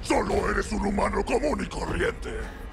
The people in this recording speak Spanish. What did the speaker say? Solo eres un humano común y corriente.